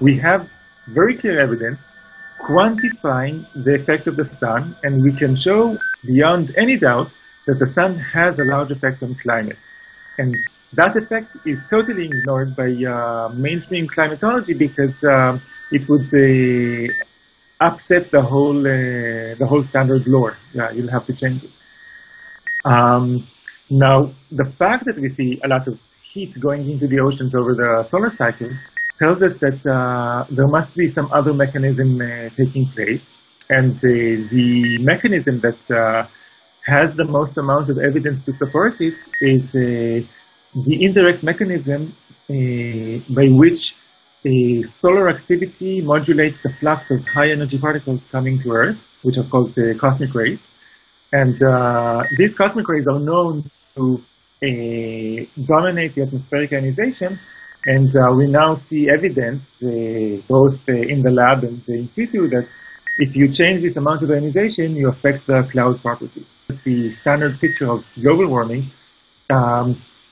we have very clear evidence quantifying the effect of the sun, and we can show beyond any doubt that the sun has a large effect on climate. And that effect is totally ignored by mainstream climatology because it would upset the whole standard lore. Yeah, you'll have to change it. Now, the fact that we see a lot of heat going into the oceans over the solar cycle tells us that there must be some other mechanism taking place. And the mechanism that has the most amount of evidence to support it is the indirect mechanism by which solar activity modulates the flux of high energy particles coming to Earth, which are called cosmic rays. And these cosmic rays are known to dominate the atmospheric ionization. And we now see evidence, both in the lab and in situ, that if you change this amount of ionization, you affect the cloud properties. The standard picture of global warming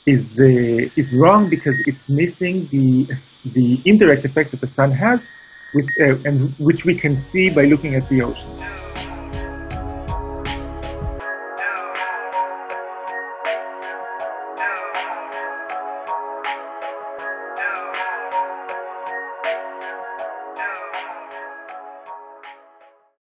is wrong because it's missing the indirect effect that the sun has, and which we can see by looking at the ocean.